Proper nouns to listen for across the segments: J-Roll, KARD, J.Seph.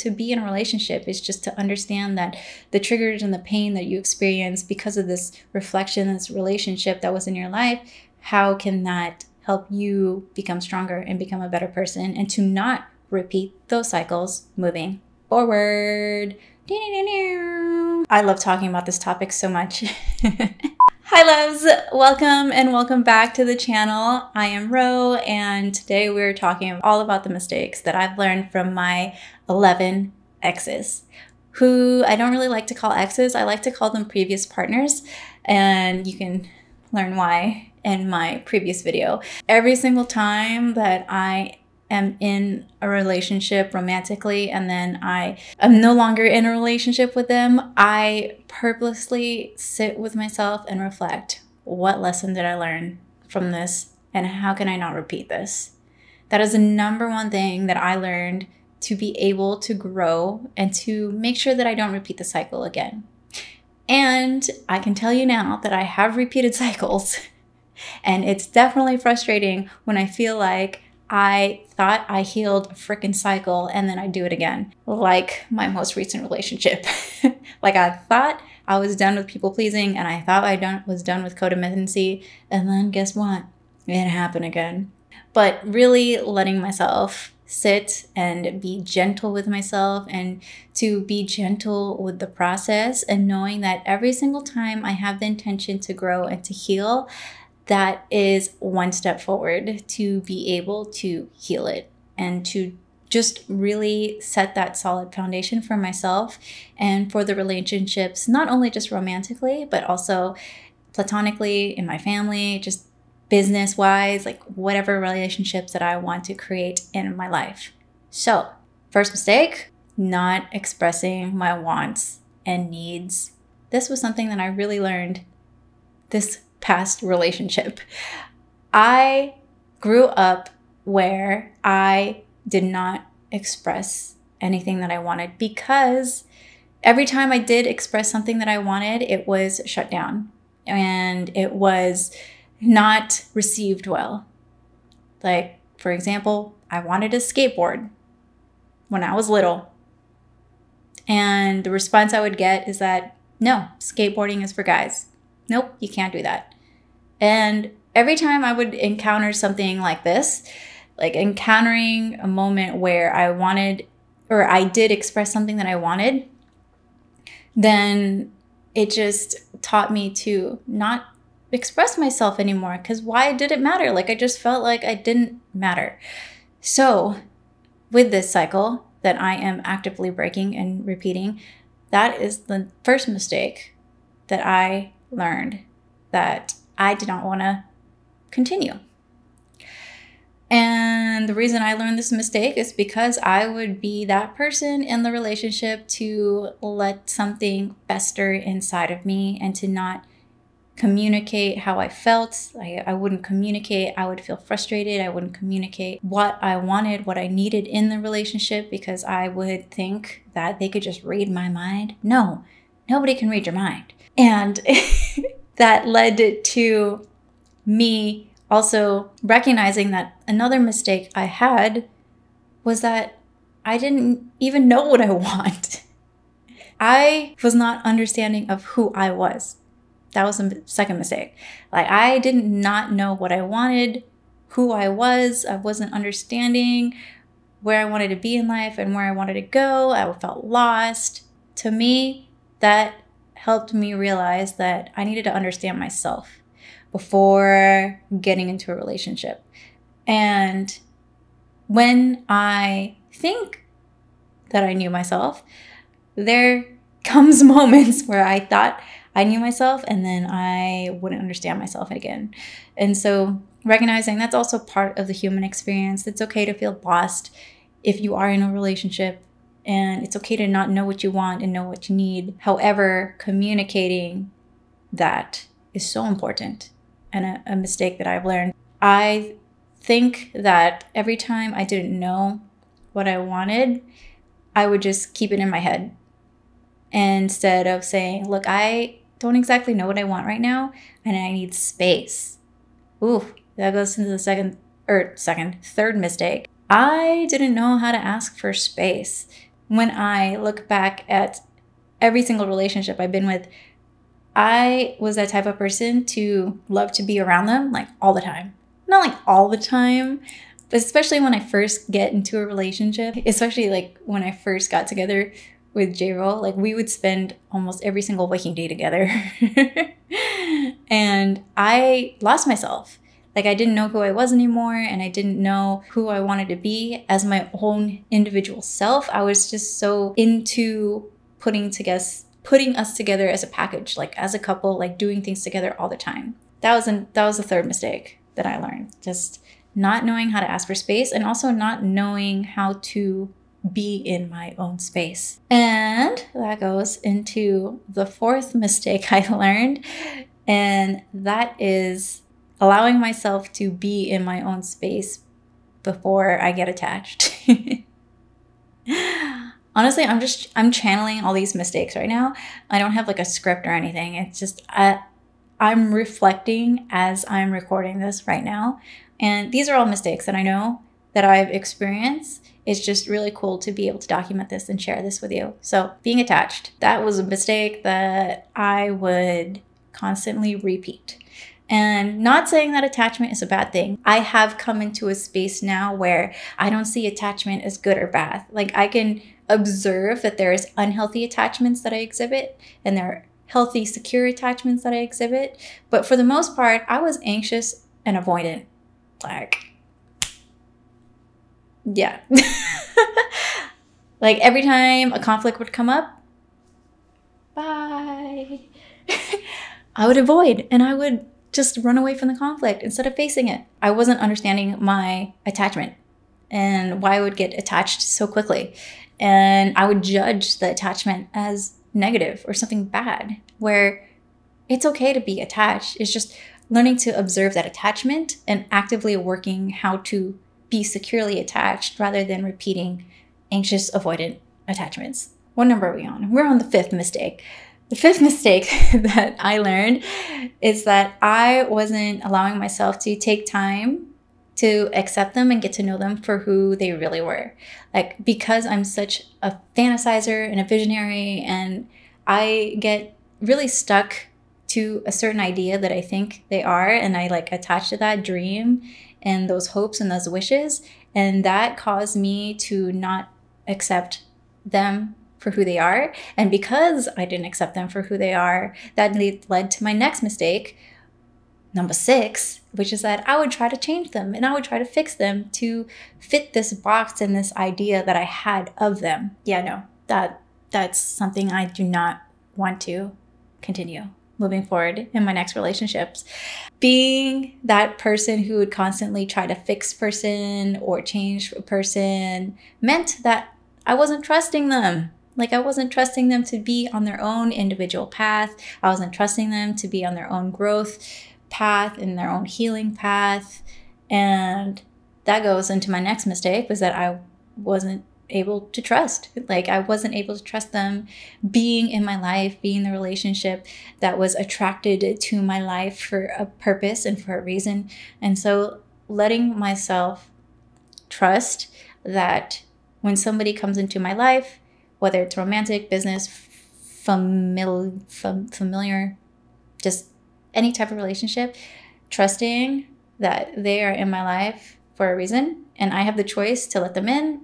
to be in a relationship is just to understand that the triggers and the pain that you experience because of this reflection, this relationship that was in your life, how can that help you become stronger and become a better person, and to not repeat those cycles moving forward. I love talking about this topic so much. Hi loves, welcome and welcome back to the channel. I am Ro, and today we're talking all about the mistakes that I've learned from my 11 exes, who I don't really like to call exes. I like to call them previous partners, and you can learn why in my previous video. Every single time that I am in a relationship romantically and then I am no longer in a relationship with them, I purposely sit with myself and reflect, what lesson did I learn from this and how can I not repeat this? That is the number one thing that I learned to be able to grow and to make sure that I don't repeat the cycle again. And I can tell you now that I have repeated cycles, and it's definitely frustrating when I feel like I thought I healed a freaking cycle and then I do it again. Like my most recent relationship. Like I thought I was done with people pleasing, and I thought was done with codependency, and then guess what? It happened again. But really letting myself sit and be gentle with myself and to be gentle with the process, and knowing that every single time I have the intention to grow and to heal, that is one step forward to be able to heal it, and to just really set that solid foundation for myself and for the relationships, not only just romantically, but also platonically, in my family, just business-wise, like whatever relationships that I want to create in my life. So, first mistake, not expressing my wants and needs. This was something that I really learned this past relationship. I grew up where I did not express anything that I wanted, because every time I did express something that I wanted, it was shut down and it was not received well. Like, for example, I wanted a skateboard when I was little, and the response I would get is that, no, skateboarding is for guys. Nope, you can't do that. And every time I would encounter something like this, like encountering a moment where I wanted, or I did express something that I wanted, then it just taught me to not express myself anymore, because why did it matter? Like I just felt like I didn't matter. So with this cycle that I am actively breaking and repeating, that is the first mistake that I learned that I did not want to continue. And the reason I learned this mistake is because I would be that person in the relationship to let something fester inside of me and to not communicate how I felt. I wouldn't communicate. I would feel frustrated. I wouldn't communicate what I wanted, what I needed in the relationship, because I would think that they could just read my mind. No, nobody can read your mind. And that led to me also recognizing that another mistake I had was that I didn't even know what I want. I was not understanding of who I was. That was the second mistake. Like I did not know what I wanted, who I was. I wasn't understanding where I wanted to be in life and where I wanted to go. I felt lost. To me, that helped me realize that I needed to understand myself before getting into a relationship. And when I think that I knew myself, there comes moments where I thought I knew myself and then I wouldn't understand myself again. And so recognizing that's also part of the human experience. It's okay to feel lost if you are in a relationship. And it's okay to not know what you want and know what you need. However, communicating that is so important, and a mistake that I've learned. I think that every time I didn't know what I wanted, I would just keep it in my head instead of saying, look, I don't exactly know what I want right now and I need space. Ooh, that goes into the third mistake. I didn't know how to ask for space. when I look back at every single relationship I've been with, I was that type of person to love to be around them like all the time. Not like all the time, but especially when I first get into a relationship, especially like when I first got together with J-Roll, like we would spend almost every single waking day together. And I lost myself. Like I didn't know who I was anymore, and I didn't know who I wanted to be as my own individual self. I was just so into putting us together as a package, like as a couple, like doing things together all the time. That was the third mistake that I learned. Just not knowing how to ask for space, and also not knowing how to be in my own space. And that goes into the fourth mistake I learned, and that is allowing myself to be in my own space before I get attached. Honestly, I'm channeling all these mistakes right now. I don't have like a script or anything. It's just I'm reflecting as I'm recording this right now. And these are all mistakes that I know that I've experienced. It's just really cool to be able to document this and share this with you. So being attached, that was a mistake that I would constantly repeat. And not saying that attachment is a bad thing. I have come into a space now where I don't see attachment as good or bad. Like I can observe that there is unhealthy attachments that I exhibit, and there are healthy, secure attachments that I exhibit. But for the most part, I was anxious and avoidant. Like, yeah. Like every time a conflict would come up, bye. I would avoid, and I would just run away from the conflict instead of facing it. I wasn't understanding my attachment and why I would get attached so quickly. And I would judge the attachment as negative or something bad, where it's okay to be attached. It's just learning to observe that attachment and actively working how to be securely attached rather than repeating anxious, avoidant attachments. What number are we on? We're on the fifth mistake. The fifth mistake that I learned is that I wasn't allowing myself to take time to accept them and get to know them for who they really were. Like, because I'm such a fantasizer and a visionary, and I get really stuck to a certain idea that I think they are, and I like attach to that dream and those hopes and those wishes, and that caused me to not accept them for who they are. And because I didn't accept them for who they are, that led to my next mistake, number six, which is that I would try to change them, and I would try to fix them to fit this box and this idea that I had of them. Yeah, no, that's something I do not want to continue moving forward in my next relationships. Being that person who would constantly try to fix person or change a person meant that I wasn't trusting them. Like I wasn't trusting them to be on their own individual path. I wasn't trusting them to be on their own growth path and their own healing path. And that goes into my next mistake, was that I wasn't able to trust. Like I wasn't able to trust them being in my life, being the relationship that was attracted to my life for a purpose and for a reason. And so letting myself trust that when somebody comes into my life, whether it's romantic, business, familiar, just any type of relationship, trusting that they are in my life for a reason, and I have the choice to let them in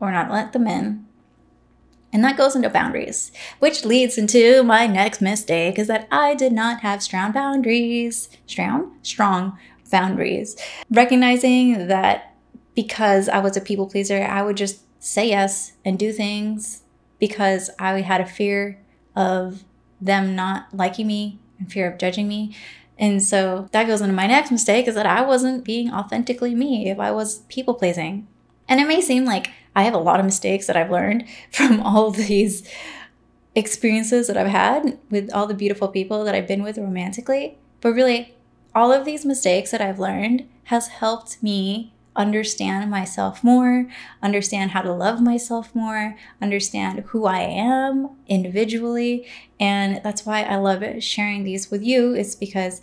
or not let them in. And that goes into boundaries, which leads into my next mistake, is that I did not have strong boundaries. Strong boundaries. Recognizing that because I was a people pleaser, I would just say yes and do things because I had a fear of them not liking me and fear of judging me. And so that goes into my next mistake, is that I wasn't being authentically me if I was people pleasing. And it may seem like I have a lot of mistakes that I've learned from all of these experiences that I've had with all the beautiful people that I've been with romantically, but really all of these mistakes that I've learned has helped me understand myself more, understand how to love myself more, understand who I am individually. And that's why I love sharing these with you, is because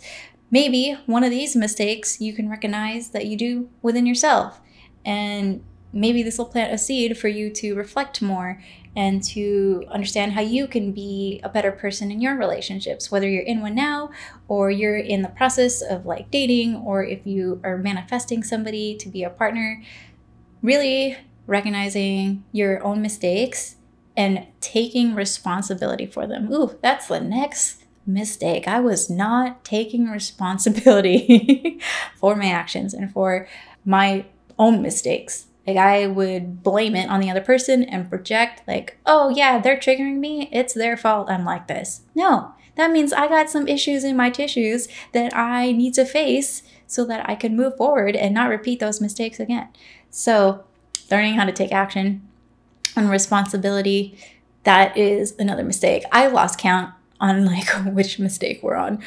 maybe one of these mistakes you can recognize that you do within yourself. And maybe this will plant a seed for you to reflect more and to understand how you can be a better person in your relationships, whether you're in one now or you're in the process of like dating, or if you are manifesting somebody to be a partner. Really recognizing your own mistakes and taking responsibility for them. Ooh, that's the next mistake. I was not taking responsibility for my actions and for my own mistakes. Like, I would blame it on the other person and project like, oh yeah, they're triggering me, it's their fault I'm like this. No, that means I got some issues in my tissues that I need to face so that I can move forward and not repeat those mistakes again. So learning how to take action on responsibility, that is another mistake. I lost count on like which mistake we're on,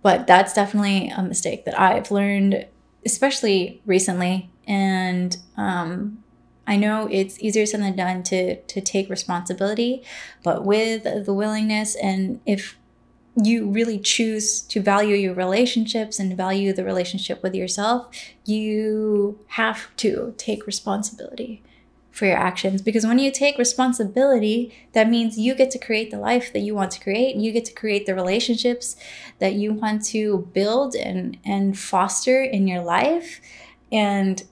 but that's definitely a mistake that I've learned, especially recently. And I know it's easier said than done to take responsibility, but with the willingness, and if you really choose to value your relationships and value the relationship with yourself, you have to take responsibility for your actions. Because when you take responsibility, that means you get to create the life that you want to create. You get to create the relationships that you want to build and foster in your life. And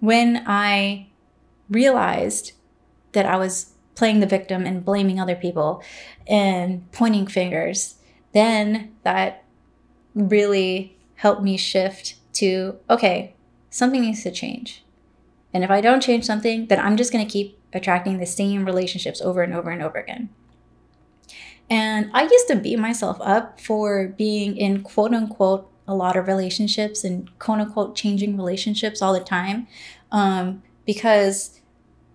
when I realized that I was playing the victim and blaming other people and pointing fingers, then that really helped me shift to, okay, something needs to change. And if I don't change something, then I'm just going to keep attracting the same relationships over and over and over again. And I used to beat myself up for being in quote unquote a lot of relationships and quote unquote changing relationships all the time. Because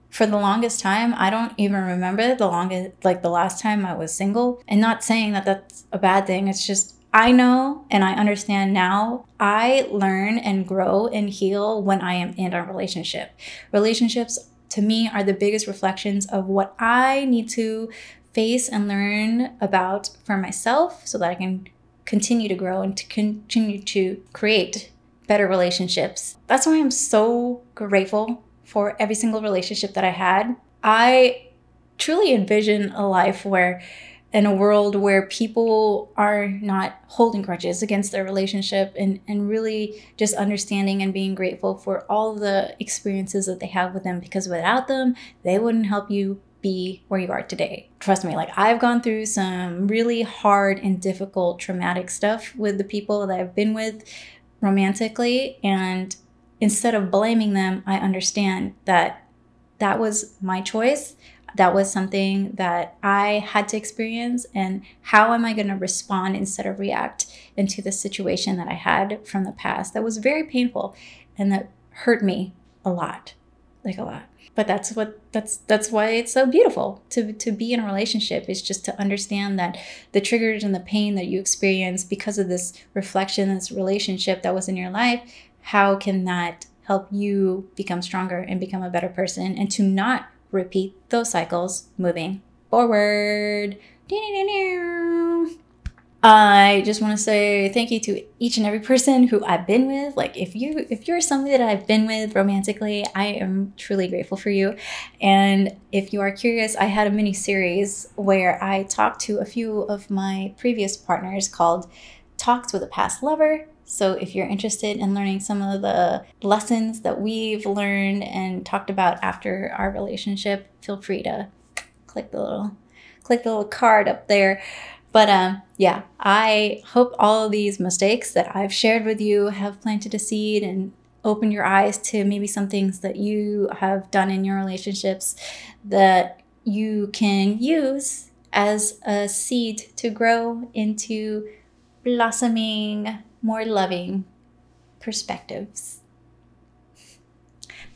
for the longest time, I don't even remember the last time I was single. And not saying that that's a bad thing. It's just, I know and I understand now, I learn and grow and heal when I am in a relationship. Relationships to me are the biggest reflections of what I need to face and learn about for myself so that I can continue to grow and to continue to create better relationships. That's why I'm so grateful for every single relationship that I had. I truly envision a life where, in a world where people are not holding grudges against their relationship and really just understanding and being grateful for all the experiences that they have with them, because without them, they wouldn't help you be where you are today. Trust me, like, I've gone through some really hard and difficult traumatic stuff with the people that I've been with romantically, and instead of blaming them, I understand that that was my choice. That was something that I had to experience. And how am I going to respond instead of react into the situation that I had from the past that was very painful and that hurt me a lot, like a lot. But that's why it's so beautiful to be in a relationship, is just to understand that the triggers and the pain that you experience because of this reflection, this relationship that was in your life, how can that help you become stronger and become a better person, and to not repeat those cycles moving forward. I just want to say thank you to each and every person who I've been with. Like, if you're somebody that I've been with romantically, I am truly grateful for you. And if you are curious, I had a mini series where I talked to a few of my previous partners called Talks with a Past Lover. So if you're interested in learning some of the lessons that we've learned and talked about after our relationship, feel free to click the little card up there. But yeah, I hope all of these mistakes that I've shared with you have planted a seed and opened your eyes to maybe some things that you have done in your relationships that you can use as a seed to grow into blossoming, more loving perspectives.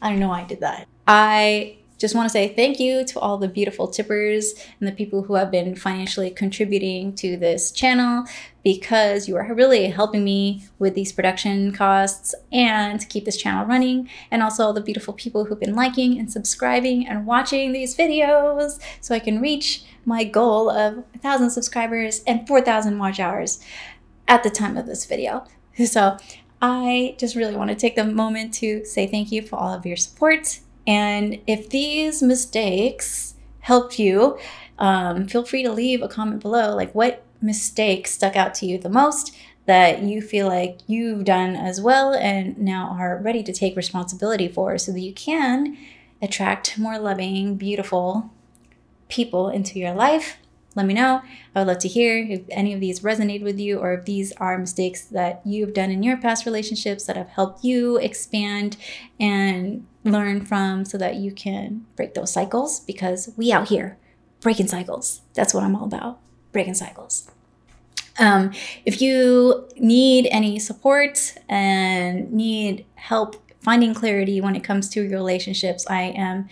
I don't know why I did that. I just want to say thank you to all the beautiful tippers and the people who have been financially contributing to this channel, because you are really helping me with these production costs and to keep this channel running. And also all the beautiful people who've been liking and subscribing and watching these videos so I can reach my goal of 1,000 subscribers and 4,000 watch hours at the time of this video. So I just really want to take the moment to say thank you for all of your support, And if these mistakes helped you, feel free to leave a comment below, like what mistake stuck out to you the most that you feel like you've done as well and now are ready to take responsibility for, so that you can attract more loving, beautiful people into your life. Let me know. I would love to hear if any of these resonate with you, or if these are mistakes that you've done in your past relationships that have helped you expand and learn from, so that you can break those cycles, because we out here breaking cycles. That's what I'm all about, breaking cycles. If you need any support and need help finding clarity when it comes to your relationships, I am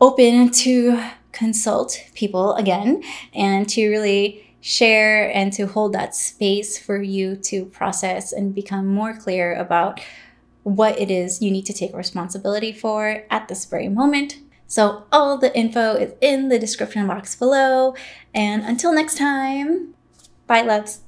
open to consult people again, and to really share and to hold that space for you to process and become more clear about what it is you need to take responsibility for at this very moment. So all the info is in the description box below. And until next time, bye loves.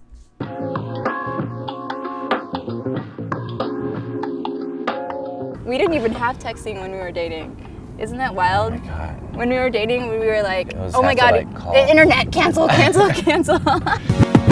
We didn't even have texting when we were dating. Isn't that wild? Oh my God. When we were dating, we were like, oh my God, like, the internet, cancel, cancel, cancel.